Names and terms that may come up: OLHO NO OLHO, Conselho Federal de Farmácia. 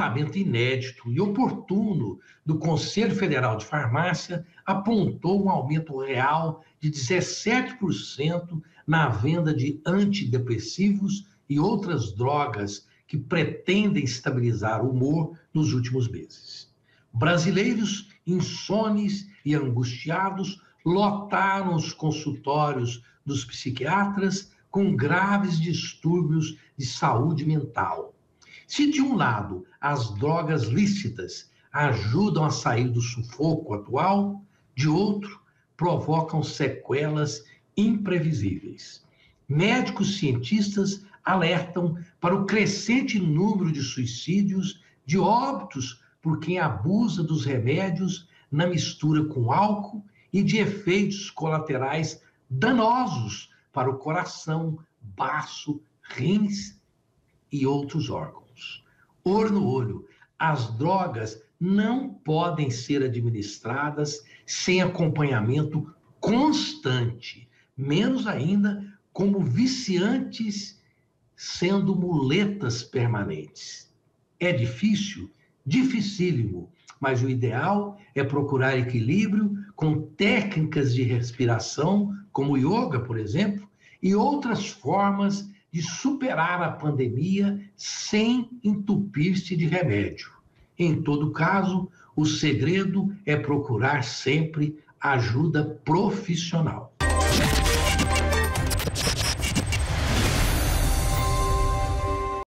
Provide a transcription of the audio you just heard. levantamento inédito e oportuno do Conselho Federal de Farmácia apontou um aumento real de 17% na venda de antidepressivos e outras drogas que pretendem estabilizar o humor nos últimos meses. Brasileiros insones e angustiados lotaram os consultórios dos psiquiatras com graves distúrbios de saúde mental. Se, de um lado, as drogas lícitas ajudam a sair do sufoco atual, de outro, provocam sequelas imprevisíveis. Médicos cientistas alertam para o crescente número de suicídios, de óbitos por quem abusa dos remédios na mistura com álcool e de efeitos colaterais danosos para o coração, baço, rins e outros órgãos. Olho no olho, as drogas não podem ser administradas sem acompanhamento constante, menos ainda como viciantes, sendo muletas permanentes. É difícil? Dificílimo, mas o ideal é procurar equilíbrio com técnicas de respiração, como yoga, por exemplo, e outras formas de superar a pandemia sem entupir-se de remédio. Em todo caso, o segredo é procurar sempre ajuda profissional.